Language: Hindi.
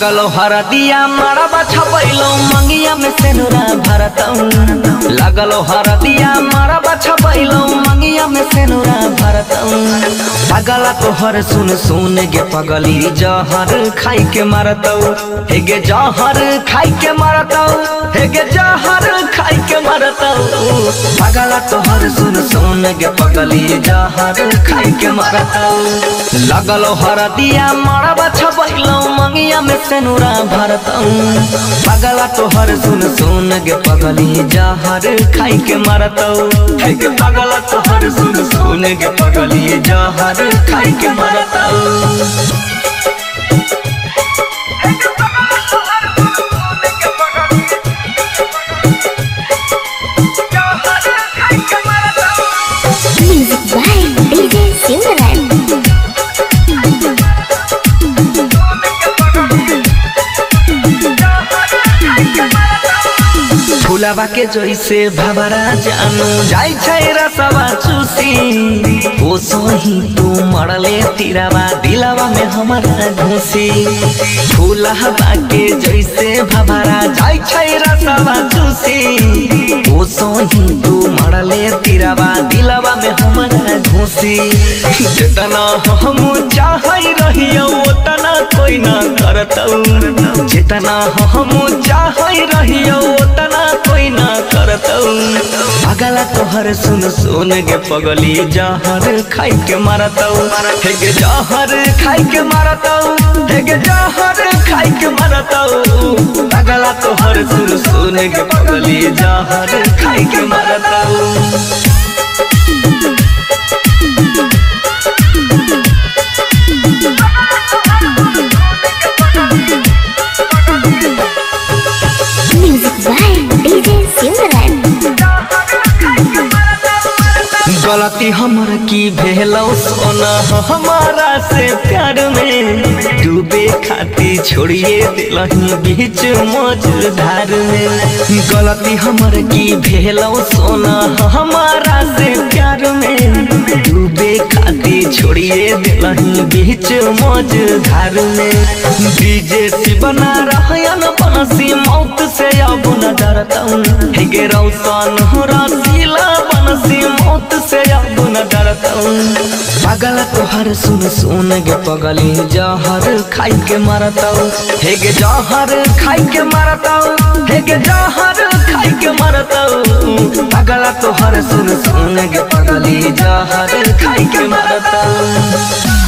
लगलो हरदिया मरबा छपैलो मंगिया में सेनुरा भरतौं। लगलो हरदिया मरबा छपैलो मंगिया में सेनुरा भरतौं। पगला तोहर सुन सुन गे पगली जहर खाई के मरतौ। हे गे जहर खाई के मरतौ। हे गे जहर खाई के मरतौ। पगला तोहर सुन सुन गे पगली जहर खाई के मरतौ। लगलो हरदिया मरबा छपैलो मंगिया में सेनुरा भरतौं। पगला तोहर सुन सुन गे पगली जहर खाई के मरतौ। हे गे पगला तोहर सुन सुन गे पगली जहर खाई के मरतौ। फुलवा के जैसे भवरा जानू जाई छै रसवा चूसी, ओसही तू मरले तिरवा दिलवा में हमारा घुसी। फुलवा के जैसे भवरा जाई छै रसवा चूसी, ओसही तू मरले तिरवा दिलवा में हमारा घुसी। जितना हम चाहै रहियौ उतना कोई ना करतौ। जितना हम चाहै रहियौ उतना कोई ना करतौ। पगला तोहर सुन सुन गे पगली जहर खाई के मरतौ। हे गे जहर खाई के मरतौ। हे गे जहर खाई के मरतौ। पगला तोहर सुन सुन गे पगली जहर खाई के मरतौ। गलती हमर की भेलौ सोना हमारा से प्यार में, डूबे खाती छोड़िए दिलही बीच मझधार में। गलती हमर की भेलौ सोना हमारा से प्यार में, डूबे खाती छोड़िए दिलही बीच मझधार में। डीजे से बना रहयन बनसी मौत से अब न डरतौ। हे गे रौसन रसीला बनसी मौत से अब न डरतौ। पगला तोहर सुन सुन गे पगली जहर खाई के मरतौ। हे गे जहर खाई के मरतौ। हे गे जहर खाई के मरतौ। पगला तोहर सुन सुन गे पगली जहर खाई के मरतौ।